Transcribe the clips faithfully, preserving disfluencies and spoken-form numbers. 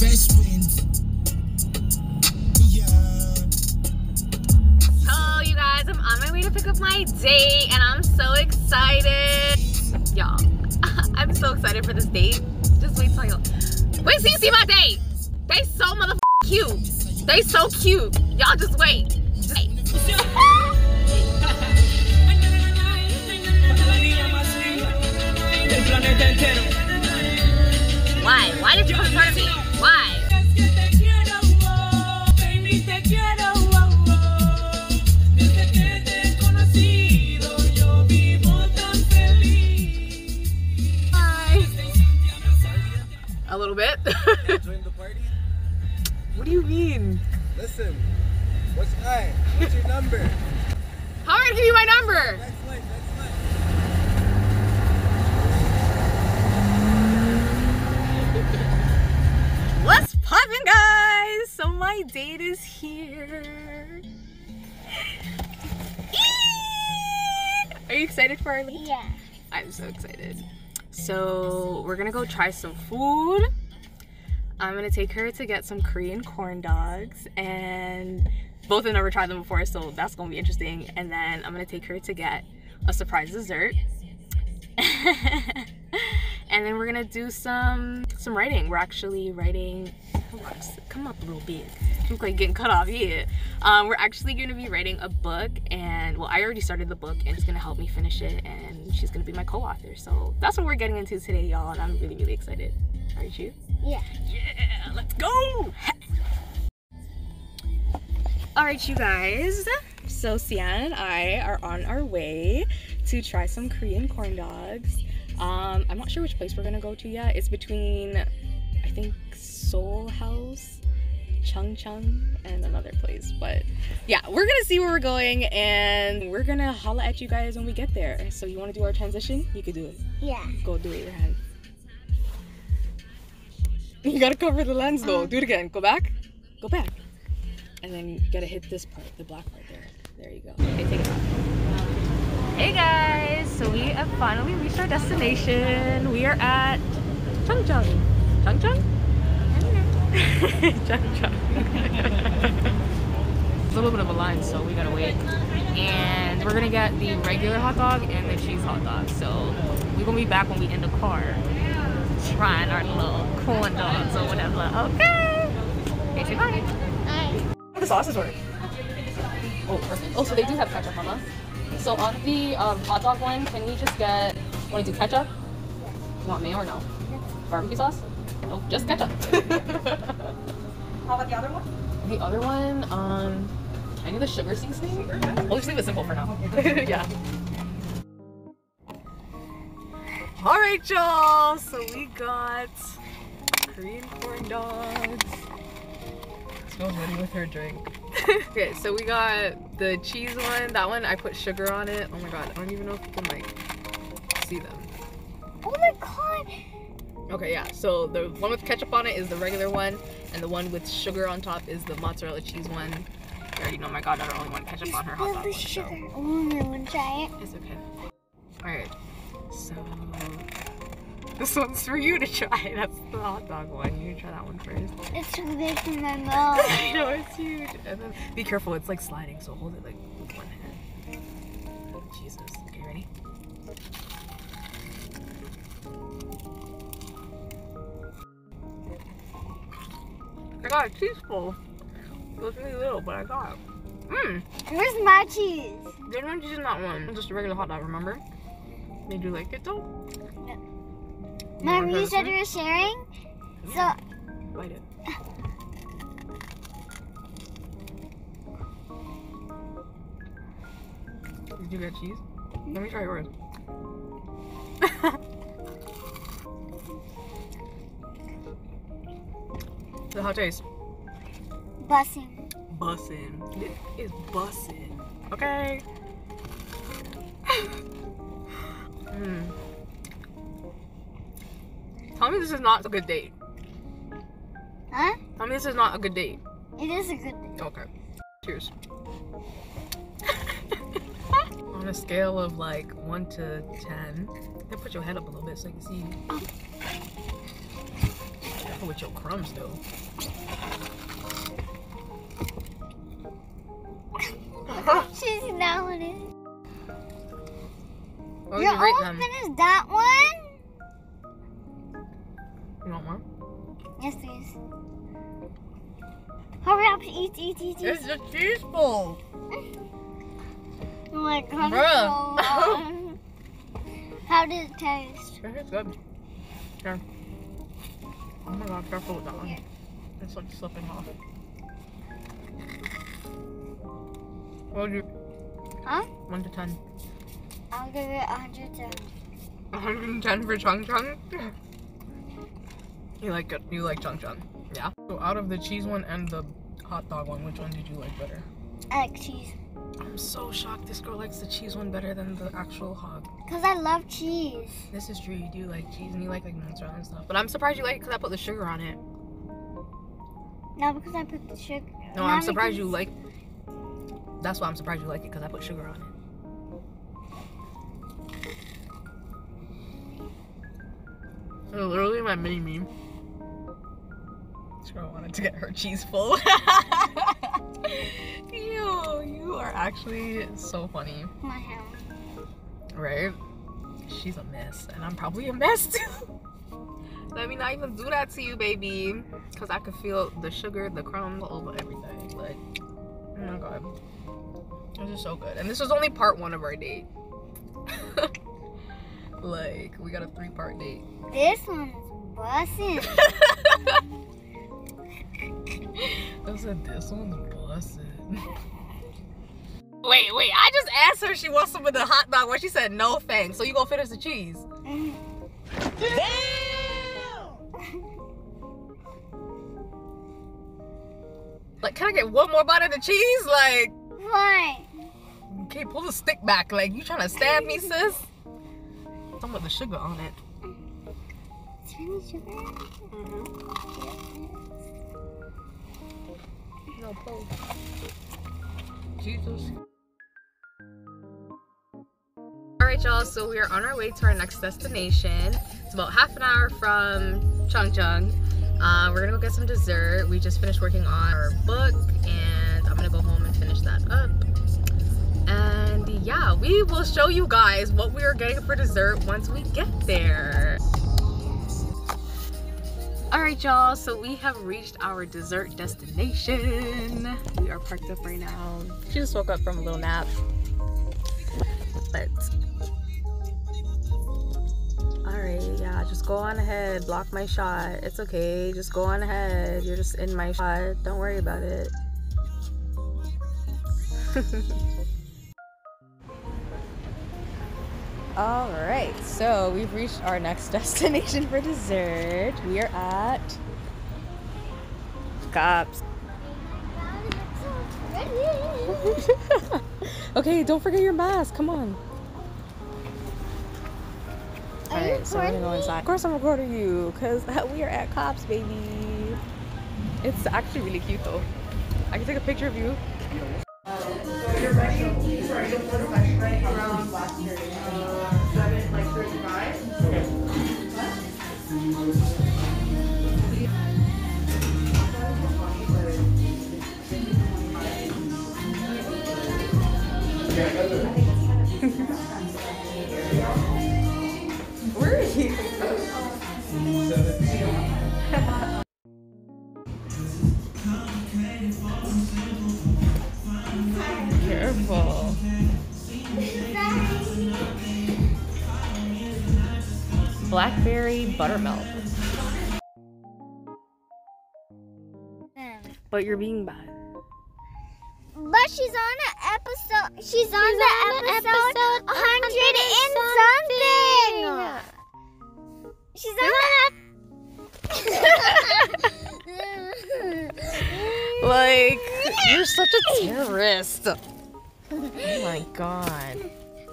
best friend. Yeah. Hello, you guys. I'm on my way to pick up my date, and I'm so excited. Y'all, I'm so excited for this date. Just wait till y'all. Wait till you see my date. They so motherfucking cute. They so cute. Y'all just wait. Just wait. Why? Why did you come in front of me? Why? A little bit. Join the party? What do you mean? Listen, what's I? What's your number? How am I gonna give you my number? My date is here. Are you excited for our date? Yeah. I'm so excited. So we're gonna go try some food. I'm gonna take her to get some Korean corn dogs, and both have never tried them before, so that's gonna be interesting. And then I'm gonna take her to get a surprise dessert. And then we're gonna do some some writing. We're actually writing. Come up a little bit. Look like getting cut off here. Um, we're actually gonna be writing a book, and well, I already started the book, and she's gonna help me finish it, and she's gonna be my co-author. So that's what we're getting into today, y'all, and I'm really, really excited. Aren't you? Yeah. Yeah. Let's go. All right, you guys. So Sian and I are on our way to try some Korean corn dogs. Um, I'm not sure which place we're gonna go to yet. It's between, I think, Soul House, Chung Chung, and another place. But yeah, we're gonna see where we're going, and we're gonna holla at you guys when we get there. So you wanna do our transition? You could do it. Yeah. Go do it with your hands. You gotta cover the lens though. Um. Do it again. Go back. Go back. And then you gotta hit this part, the black part there. There you go. Okay, take it off. Hey guys, so we have finally reached our destination. We are at Chung Chung. Chung Chung? Chung Chung. It's a little bit of a line, so we gotta wait. And we're gonna get the regular hot dog and the cheese hot dog. So we're gonna be back when we in the car trying our little corn dogs or whatever. Okay. It's your party. How the sauces work? Oh, perfect. Oh, so they do have ketchup, mama. So on the um, hot dog one, can we just get? Want to do ketchup? You want mayo or no? Barbecue sauce? Oh, just ketchup. How about the other one? The other one, um, I need the sugar seasoning. We'll just leave it simple for now. Yeah. All right, y'all. So we got Korean corn dogs. Smells ready with her drink. Okay, so we got the cheese one. That one I put sugar on it. Oh my god, I don't even know if you can like see them. Oh my god. Okay, yeah, so the one with ketchup on it is the regular one, and the one with sugar on top is the mozzarella cheese one. I already know, my god, I don't really want ketchup on her hot dog one, so. Oh, I want to try it. It's okay. Alright, so this one's for you to try. That's the hot dog one. You try that one first. It's too big for my mouth. I know, it's huge. And then, be careful, it's like sliding, so hold it like with one hand. Oh, Jesus. Okay, ready? I got a cheeseful. It was really little, but I got it. Mmm. Where's my cheese? There's no cheese in that one. It's just a regular hot dog, remember? Did you like it though? No. Mom, you said we were sharing? Mm-hmm. So. Bite it. Did you get cheese? Let me try yours. So how it tastes? Bussin'. Bussin'. This is bussin'. Okay. Mm. Tell me this is not a good date. Huh? Tell me this is not a good date. It is a good date. Okay. Cheers. On a scale of like one to ten, then put your head up a little bit so you can see. Oh. with your crumbs, though. She's down it. You're you all them? Finished that one? You want one? Yes, please. Hurry up, eat, eat, eat, eat. It's a cheese bowl. Oh my god, so how did it taste? It's good. Yeah. Oh my god, careful with that one. Here. It's like slipping off. What would you? Huh? One to ten. I'll give it a hundred and ten. A hundred and ten for Chung Chung? You like it? You like Chung Chung? Yeah. So out of the cheese one and the hot dog one, which one did you like better? I like cheese. I'm so shocked this girl likes the cheese one better than the actual hog. Because I love cheese. This is true, you do like cheese and you like like mozzarella and stuff. But I'm surprised you like it because I put the sugar on it. No, because I put the sugar. No, I'm surprised you like That's why I'm surprised you like it because I put sugar on it. It's literally my mini meme. This girl wanted to get her cheese full. Ew, you are actually so funny. My hair. Right? She's a mess, and I'm probably a mess too. Let me not even do that to you, baby. Because I could feel the sugar, the crumbs, all over everything. Like, oh my god. This is so good. And this was only part one of our date. Like, we got a three part date. This one's bussin'. I said, this one's bussin'. Wait, wait, I just asked her if she wants some of the hot dog. Where she said, no thanks. So you gonna finish the cheese? Mm-hmm. Damn! Like, can I get one more bite of the cheese? Like, what? Okay, pull the stick back. Like, you trying to stab me, sis? Some of the sugar on it. It's really sugar. Mm-hmm. No pull. Jesus. Alright y'all, so we are on our way to our next destination. It's about half an hour from Chung Chung. Uh, we're gonna go get some dessert. We just finished working on our book and I'm gonna go home and finish that up. And yeah, we will show you guys what we are getting for dessert once we get there. All right, y'all, so we have reached our dessert destination. We are parked up right now. She just woke up from a little nap. But, all right, yeah, just go on ahead, block my shot. It's okay, just go on ahead. You're just in my shot, don't worry about it. All right, so we've reached our next destination for dessert. We are at COPS. Okay, don't forget your mask. Come on. All right, so we're gonna go inside. Of course, I'm recording you because we are at COPS, baby. It's actually really cute, though. I can take a picture of you. Where are you? Careful. Blackberry buttermilk. But you're being bad. But she's on an episode. She's, she's on the on episode, episode one hundred and something. something. She's on the like, you're such a terrorist. Oh my god.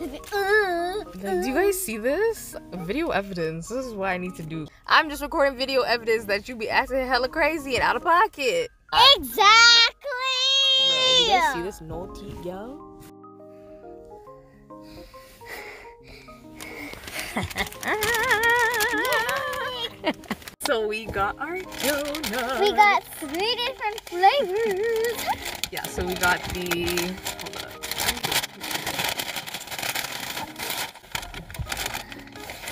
Do you guys see this? Video evidence. This is what I need to do. I'm just recording video evidence that you be acting hella crazy and out of pocket. Exactly. You guys see this no teeth, yo? So we got our donuts. We got three different flavors. Yeah, so we got the, hold up.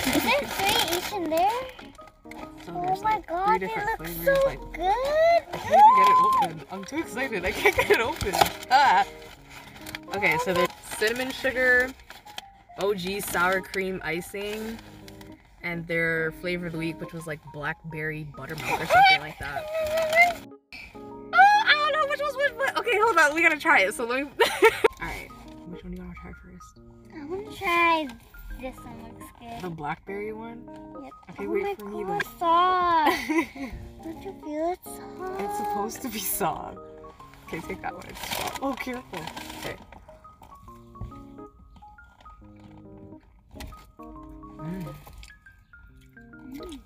Is there three each in there? So oh my like god, they look flavors. so like, good. I can't even get it open. I'm too excited. I can't get it open. Ah. Okay, so there's cinnamon sugar, O G sour cream icing, and their flavor of the week, which was like blackberry buttermilk or something like that. Oh, I don't know which was which, but okay, hold on, we gotta try it. So let me. Alright, which one do you wanna try first? I wanna try this one, looks good. The blackberry one? Yep. Okay, oh wait for me. It's soft. Don't you feel it's soft? It's supposed to be soft. Okay, take that one. It's soft. Oh, careful. Okay. Mm. Mm.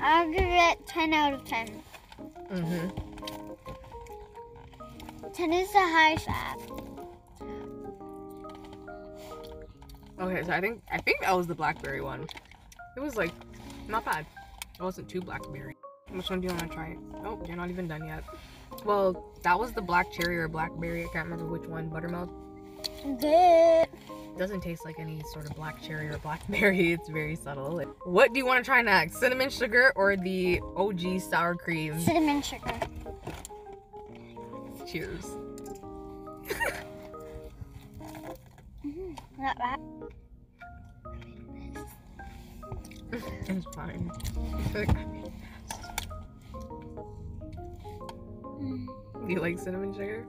I'll give it ten out of ten. Mm-hmm. ten is the highest app. Okay, so I think I think that was the blackberry one. It was like not bad. It wasn't too blackberry. Which one do you want to try? Oh, you're not even done yet. Well, that was the black cherry or blackberry. I can't remember which one. Buttermilk. It doesn't taste like any sort of black cherry or blackberry. It's very subtle. What do you want to try next? Cinnamon sugar or the O G sour cream? Cinnamon sugar. Cheers. Mm, not bad. It's fine. Do you like cinnamon sugar?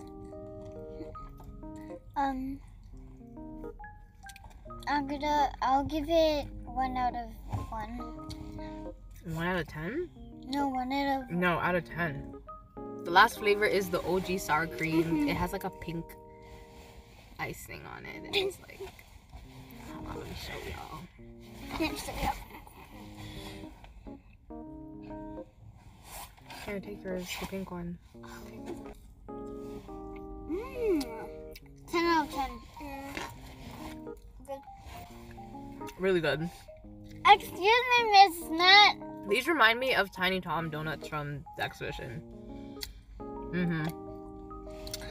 Um, I'm gonna. I'll give it one out of one. One out of ten? No, one out of. No, out of ten. The last flavor is the O G sour cream. Mm-hmm. It has like a pink icing on it, and it's like. Hold on, let me show y'all. Let me show y'all. Here, take yours, the pink one. Mmm. ten out of ten. Mm. Good. Really good. Excuse me, Miss Nut. These remind me of Tiny Tom donuts from the exhibition. Mm-hmm.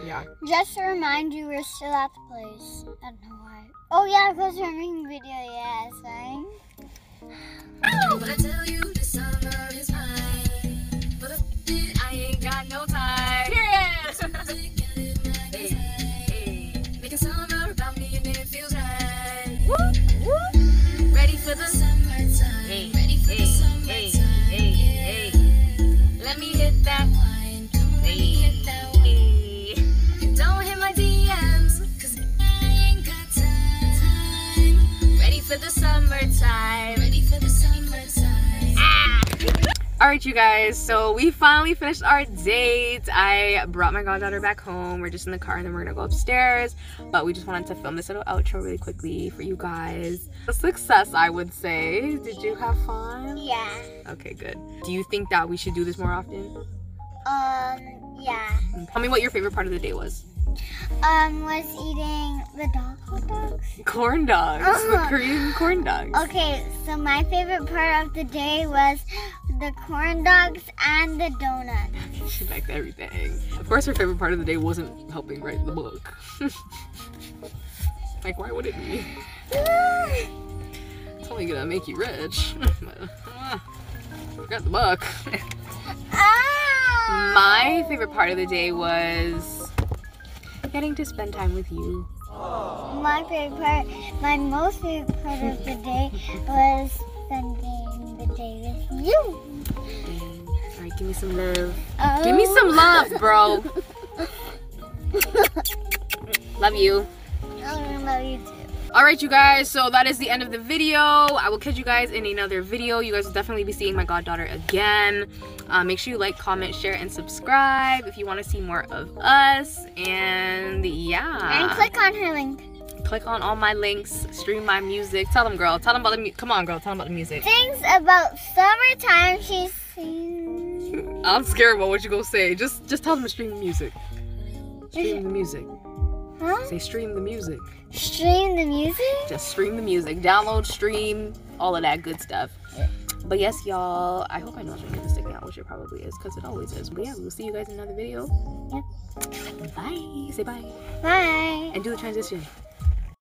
Yeah. Just to remind you, we're still at the place. I don't know why. Oh yeah, because we're making video, yeah, sorry. Oh, I tell you this summer is mine. Got no time. Period. Hey, hey. Make a summer about me and it feels right. Whoop, whoop. Ready for the summertime. Hey, ready for hey, the summertime. Hey, hey, hey. Let me hit that wine. Come hey. Let me hit that wine. Don't hit my D Ms, cause I ain't got time. Ready for the summertime. Ready for the summertime. Ah. Alright you guys, so we finally finished our date. I brought my goddaughter back home. We're just in the car and then we're gonna go upstairs. But we just wanted to film this little outro really quickly for you guys. A success, I would say. Did you have fun? Yeah. Okay, good. Do you think that we should do this more often? Um, yeah. Tell me what your favorite part of the day was. Um, was eating the dog hot dogs? Corn dogs. Uh-huh. The Korean corn dogs. Okay, so my favorite part of the day was the corn dogs and the donuts. She liked everything. Of course, her favorite part of the day wasn't helping write the book. Like, why would it be? It's only gonna make you rich. Forgot the book. Ah! My favorite part of the day was getting to spend time with you. Aww. My favorite part, my most favorite part of the day was spending the day with you. All right, give me some love. Oh. Give me some love, bro. Love you. I love you too. Alright you guys, so that is the end of the video. I will catch you guys in another video. You guys will definitely be seeing my goddaughter again. Uh, make sure you like, comment, share, and subscribe if you want to see more of us. And yeah. And click on her link. Click on all my links, stream my music. Tell them girl, tell them about the music. Come on girl, tell them about the music. Things about summertime she sings. I'm scared about what you gonna say. Just, just tell them to stream the music. Stream the music. Huh? Say stream the music. Stream the music? Just stream the music. Download, stream, all of that good stuff. Yeah. But yes, y'all, I hope I know what you're going to stick out, which it probably is, because it always is. But yeah, we'll see you guys in another video. Yep. Bye. Say bye. Bye. And do a transition.